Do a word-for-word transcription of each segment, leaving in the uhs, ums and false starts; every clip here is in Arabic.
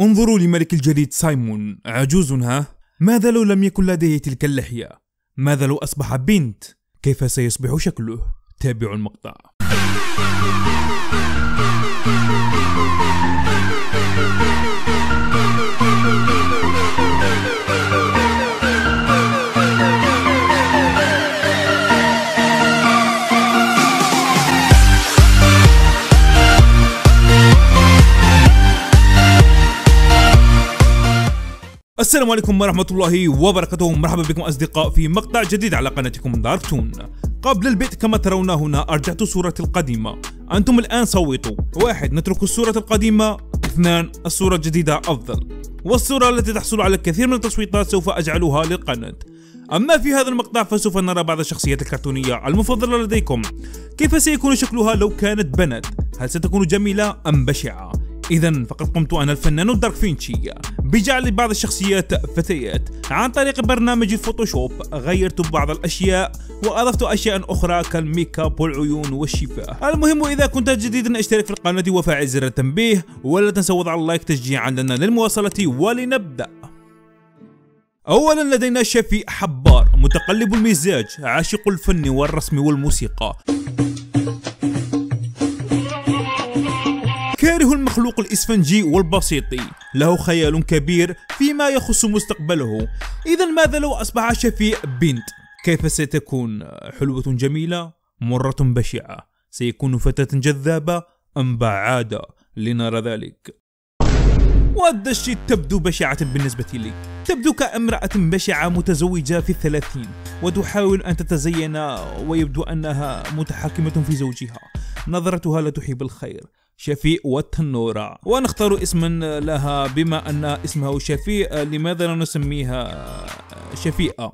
انظروا لملك الجليد سايمون، عجوز ها؟ ماذا لو لم يكن لديه تلك اللحية؟ ماذا لو أصبح بنت؟ كيف سيصبح شكله؟ تابعوا المقطع. السلام عليكم ورحمة الله وبركاته، مرحبا بكم أصدقاء في مقطع جديد على قناتكم داركتون. قبل البدء كما ترون هنا أرجعت صورة القديمة، أنتم الآن صوتوا. واحد نترك الصورة القديمة، اثنان الصورة الجديدة أفضل، والصورة التي تحصل على الكثير من التصويتات سوف أجعلها للقناة. أما في هذا المقطع فسوف نرى بعض الشخصيات الكرتونية المفضلة لديكم، كيف سيكون شكلها لو كانت بنت؟ هل ستكون جميلة أم بشعة؟ إذا فقد قمت أنا الفنان دارك فينشي بجعل بعض الشخصيات فتيات عن طريق برنامج الفوتوشوب، غيرت بعض الأشياء وأضفت أشياء أخرى كالميك اب والعيون والشفاه. المهم إذا كنت جديدا اشترك في القناة وفعل زر التنبيه، ولا تنسى وضع اللايك تشجيعا لنا للمواصلة. ولنبدأ. أولا لدينا شفيق حبار، متقلب المزاج، عاشق الفن والرسم والموسيقى، كاره المخلوق الإسفنجي والبسيطي، له خيال كبير فيما يخص مستقبله. إذا ماذا لو أصبح شفيق بنت؟ كيف ستكون؟ حلوة جميلة؟ مرة بشعة؟ سيكون فتاة جذابة أم بعادة؟ لنرى ذلك. والدش تبدو بشعة بالنسبة لك، تبدو كامرأة بشعة متزوجة في الثلاثين وتحاول أن تتزين، ويبدو أنها متحكمة في زوجها، نظرتها لا تحب الخير. شفيق والتنورة، ونختار اسما لها بما أن اسمه شفيق، لماذا لا نسميها شفيقة؟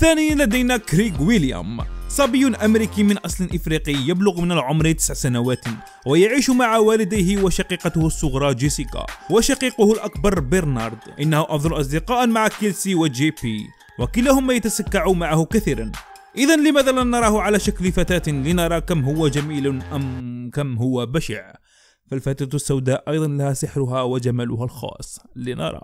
ثانيا لدينا كريغ ويليام، صبي أمريكي من أصل إفريقي، يبلغ من العمر تسع سنوات ويعيش مع والديه وشقيقته الصغرى جيسيكا وشقيقه الأكبر برنارد. إنه أفضل أصدقاء مع كيلسي وجي بي، وكلاهما يتسكع معه كثيرا. إذا لماذا لا نراه على شكل فتاة لنرى كم هو جميل أم كم هو بشع؟ فالفتاة السوداء أيضا لها سحرها وجمالها الخاص، لنرى.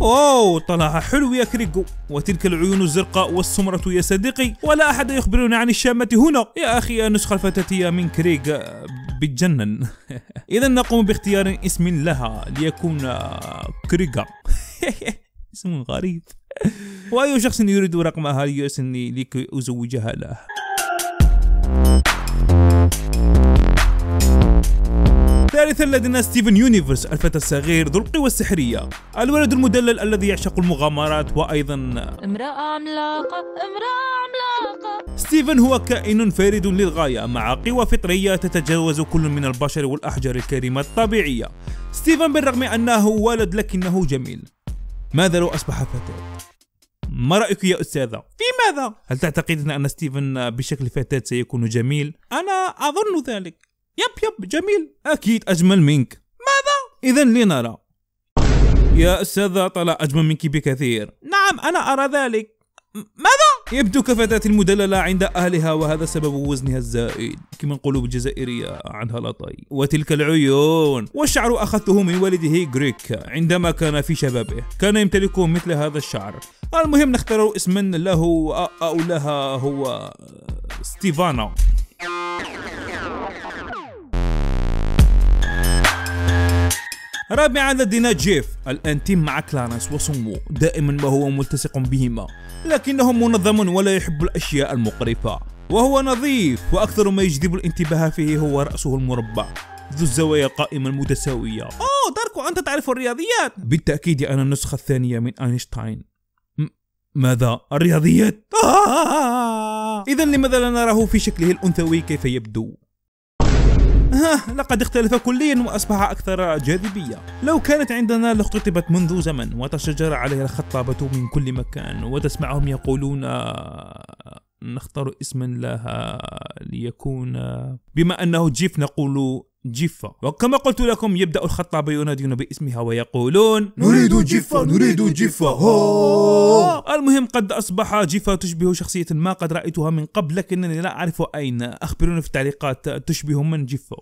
أوه طلع حلو يا كريغو، وتلك العيون الزرقاء والسمرة يا صديقي، ولا أحد يخبرنا عن الشامة هنا يا أخي. النسخة الفتاتية من كريغ بتجنن. إذا نقوم باختيار اسم لها ليكون كريغا. اسم غريب. وأي شخص يريد رقمها ليرسلني لكي أزوجها له. ثالثا لدينا ستيفن يونيفرس، الفتى الصغير ذو القوى السحرية، الولد المدلل الذي يعشق المغامرات وأيضا امرأة عملاقة امرأة عملاقة. ستيفن هو كائن فريد للغاية مع قوى فطرية تتجاوز كل من البشر والأحجار الكريمة الطبيعية. ستيفن بالرغم أنه ولد لكنه جميل. ماذا لو أصبح فتاة؟ ما رأيك يا أستاذة؟ في ماذا؟ هل تعتقدين أن ستيفن بشكل فتاة سيكون جميل؟ أنا أظن ذلك. يب يب جميل، أكيد أجمل منك. ماذا؟ إذا لنرى. يا أستاذة طلع أجمل منك بكثير. نعم أنا أرى ذلك. ماذا؟ يبدو كفتاة المدللة عند أهلها، وهذا سبب وزنها الزائد كما نقولوا بالجزائرية عنها لطي، وتلك العيون والشعر أخذته من والده غريك عندما كان في شبابه، كان يمتلك مثل هذا الشعر. المهم نختار اسما له أو لها هو ستيفانا. رابعا لدينا جيف، الانتيم مع كلارنس وصمو، دائما ما هو ملتصق بهما، لكنه منظم ولا يحب الاشياء المقرفة، وهو نظيف واكثر ما يجذب الانتباه فيه هو رأسه المربع ذو الزوايا القائمة المتساوية. اوه داركو انت تعرف الرياضيات؟ بالتأكيد انا النسخة الثانية من اينشتاين. ماذا؟ الرياضيات؟ آه! اذا لماذا لا نراه في شكله الانثوي كيف يبدو؟ لقد اختلف كليا واصبح اكثر جاذبيه. لو كانت عندنا لاختطبت منذ زمن وتشجر عليها الخطابه من كل مكان، وتسمعهم يقولون. نختار اسما لها ليكون، بما انه جيف نقول جيفا. وكما قلت لكم يبدأ الخطاب ينادون باسمها ويقولون نريد جيفا نريد جيفا. المهم قد أصبح جيفا تشبه شخصية ما قد رأيتها من قبل لكنني لا أعرف أين، أخبروني في التعليقات تشبه من جيفا.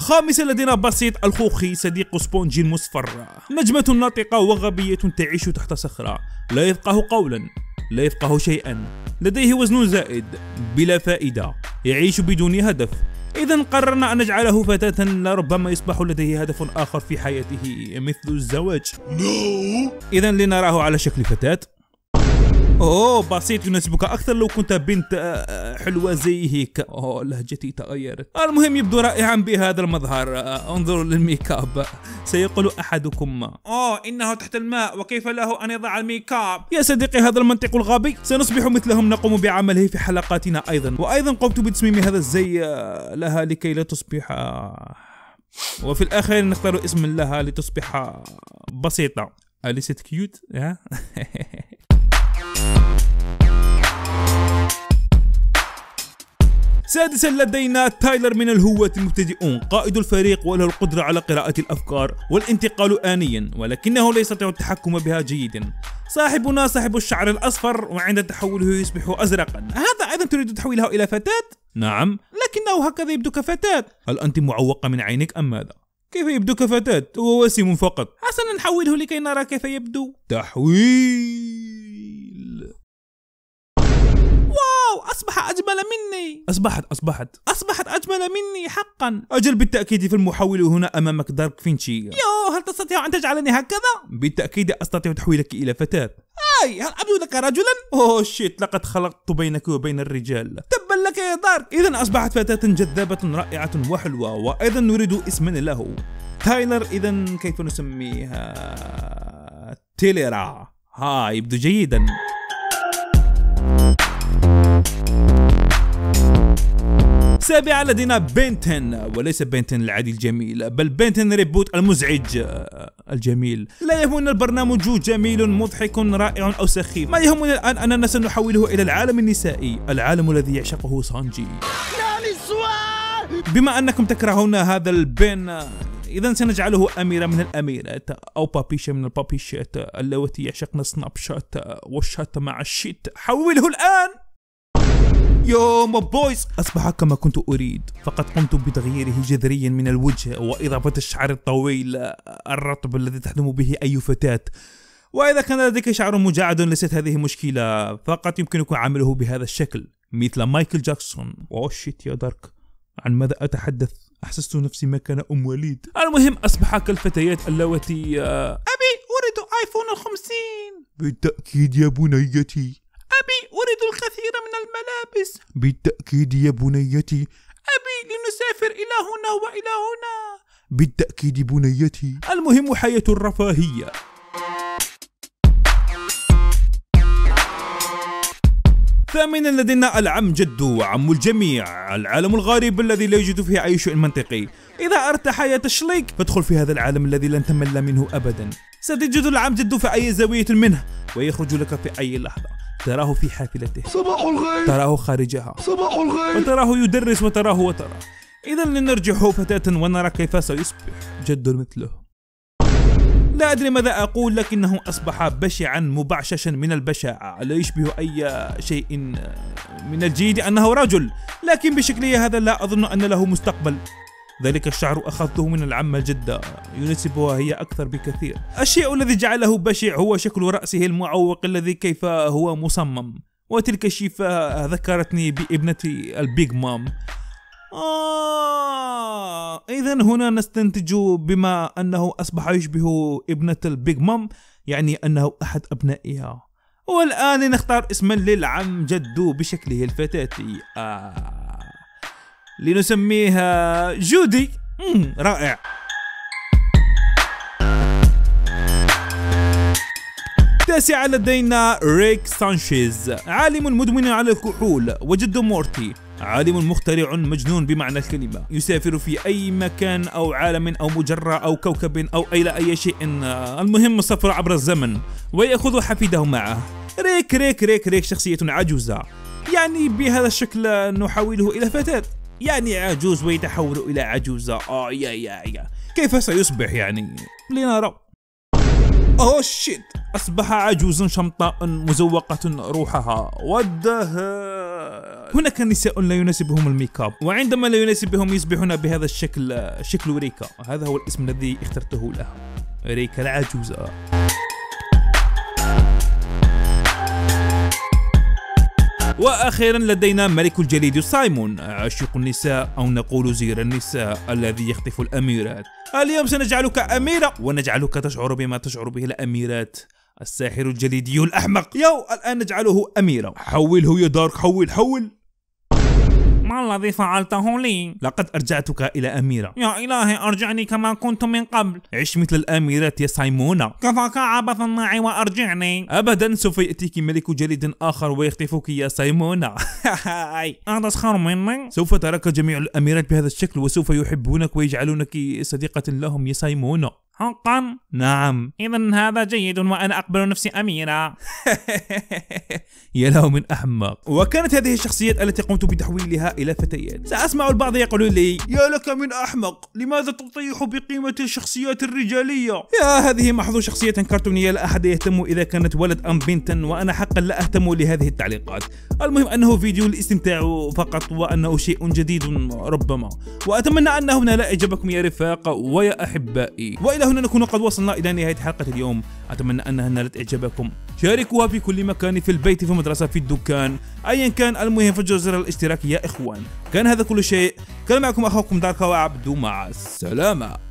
خامسا لدينا بسيط الخوخي صديق سبونجي المصفر، نجمة ناطقة وغبية تعيش تحت صخرة، لا يفقه قولا لا يفقه شيئا، لديه وزن زائد بلا فائدة، يعيش بدون هدف. إذا قررنا أن نجعله فتاة لربما يصبح لديه هدف آخر في حياته مثل الزواج. إذا لنراه على شكل فتاة. أوه بسيط يناسبك أكثر لو كنت بنت حلوة زي هيك. أوه لهجتي تغيرت. المهم يبدو رائعا بهذا المظهر، انظروا للميك اب، سيقول أحدكم أوه إنه تحت الماء وكيف له أن يضع الميك اب. يا صديقي هذا المنطق الغبي، سنصبح مثلهم نقوم بعمله في حلقاتنا أيضا. وأيضا قمت بتصميم هذا الزي لها لكي لا تصبح، وفي الأخير نختار اسم لها لتصبح بسيطة. أليست كيوت؟ ها سادسا لدينا تايلر من الهواة المبتدئون، قائد الفريق وله القدرة على قراءة الأفكار والانتقال آنيا ولكنه لا يستطيع التحكم بها جيدا. صاحبنا صاحب الشعر الأصفر وعند تحوله يصبح أزرقا. هذا أيضا تريد تحويله إلى فتاة؟ نعم لكنه هكذا يبدو كفتاة. هل أنت معوقة من عينك أم ماذا؟ كيف يبدو كفتاة؟ هو وسيم فقط. حسنا نحوله لكي نرى كيف يبدو. تحويل. واو أصبح أجمل مني. أصبحت أصبحت أصبحت أجمل مني حقا. أجل بالتأكيد في المحول هنا أمامك دارك فينشي. يو هل تستطيع أن تجعلني هكذا؟ بالتأكيد أستطيع تحويلك إلى فتاة. أي هل أبدو لك رجلا؟ أوه شيت لقد خلقت بينك وبين الرجال. تبا لك يا دارك. إذا أصبحت فتاة جذابة رائعة وحلوة وأيضا نريد اسما له تايلر. إذا كيف نسميها؟ تيليرا. ها يبدو جيدا. سابعا لدينا بن عشرة، وليس بن عشرة العادي الجميل بل بن عشرة ريبوت المزعج الجميل. لا يهمنا البرنامج جميل مضحك رائع أو سخيف، ما يهمنا الآن أننا سنحوله إلى العالم النسائي، العالم الذي يعشقه سانجي. بما أنكم تكرهون هذا البن إذا سنجعله أميرة من الأميرات أو بابيشة من البابيشات اللواتي يعشقن سناب شات والشات مع الشيت. حوله الآن. يو ما بويز أصبح كما كنت أريد، فقد قمت بتغييره جذريا من الوجه وإضافة الشعر الطويل الرطب الذي تحلم به أي فتاة. وإذا كان لديك شعر مجعد ليست هذه مشكلة، فقط يمكنك عمله بهذا الشكل مثل مايكل جاكسون. أوه شيت يا دارك عن ماذا أتحدث؟ أحسست نفسي مكان أم وليد. المهم أصبح كالفتيات اللواتي أبي أريد آيفون الخمسين. بالتأكيد يا بنيتي. أبي أريد الكثير من الملابس. بالتأكيد يا بنيتي. أبي لنسافر إلى هنا وإلى هنا. بالتأكيد بنيتي. المهم حياة الرفاهية. ثامنا لدينا العم جدو وعم الجميع، العالم الغريب الذي لا يوجد فيه أي شيء منطقي. إذا أردت حياة الشليك فادخل في هذا العالم الذي لن تمل منه أبدا. ستجد العم جدو في أي زاوية منه ويخرج لك في أي لحظة. تراه في حافلته، صباح الخير. تراه خارجها، صباح الخير. وتراه يدرس وتراه وتراه. إذا لنرجح فتاة ونرى كيف سيصبح جد مثله. لا أدري ماذا أقول لكنه أصبح بشعا مبعششا من البشاعة، لا يشبه أي شيء من الجيد أنه رجل، لكن بشكله هذا لا أظن أن له مستقبل. ذلك الشعر أخذته من العمة الجدة، يناسبها هي أكثر بكثير. الشيء الذي جعله بشع هو شكل رأسه المعوق الذي كيف هو مصمم، وتلك الشيفة ذكرتني بابنتي البيغ مام. آه إذا هنا نستنتج بما أنه أصبح يشبه ابنة البيغ مام يعني أنه أحد أبنائها. والآن نختار اسما للعم جدو بشكله الفتاتي. آه لنسميها جودي. مم رائع. تاسعا لدينا ريك سانشيز، عالم مدمن على الكحول، وجد مورتي عالم مخترع مجنون بمعنى الكلمة، يسافر في أي مكان أو عالم أو مجرة أو كوكب أو إلى أي شيء، المهم السفر عبر الزمن ويأخذ حفيده معه. ريك ريك ريك ريك شخصية عجوزة يعني بهذا الشكل نحوله إلى فتاة، يعني عجوز ويتحول إلى عجوزة. آه يا يا يا كيف سيصبح يعني؟ لنرى. أوه شيت، أصبح عجوزا شمطاء مزوقة روحها. ودها هناك نساء لا يناسبهم الميك اب، وعندما لا يناسبهم يصبحون بهذا الشكل. شكل ريكا، هذا هو الاسم الذي اخترته لها، ريكا العجوزة. واخيرا لدينا ملك الجليد سايمون، عاشق النساء او نقول زير النساء، الذي يخطف الاميرات. اليوم سنجعلك اميره ونجعلك تشعر بما تشعر به الاميرات. الساحر الجليدي الاحمق، يو الان نجعله اميره. حوله يا دارك، حول حول. ما الذي فعلته لي؟ لقد ارجعتك الى اميره. يا الهي ارجعني كما كنت من قبل. عش مثل الاميرات يا سايمونا. كفاك عبثا معي وارجعني. ابدا، سوف ياتيك ملك جليد اخر ويخطفك يا سايمونا. أتسخر مني؟ سوف تراك جميع الاميرات بهذا الشكل وسوف يحبونك ويجعلونك صديقه لهم يا سايمونا. حقا؟ نعم. اذا هذا جيد وانا اقبل نفسي اميره. يا له من احمق. وكانت هذه الشخصيات التي قمت بتحويلها الى فتيات. ساسمع البعض يقول لي يا لك من احمق، لماذا تطيح بقيمه الشخصيات الرجاليه؟ يا هذه محض شخصيه كرتونيه، لا احد يهتم اذا كانت ولد ام بنتا، وانا حقا لا اهتم لهذه التعليقات. المهم انه فيديو للاستمتاع فقط وانه شيء جديد ربما، واتمنى انه نال اعجابكم يا رفاق ويا احبائي. هنا نكون قد وصلنا إلى نهاية حلقة اليوم، أتمنى أنها نالت إعجابكم. شاركوها في كل مكان، في البيت، في المدرسة، في الدكان، أيا كان. المهم فجر زر الاشتراك يا إخوان. كان هذا كل شيء، كان معكم أخوكم دارك وعبدو، مع السلامة.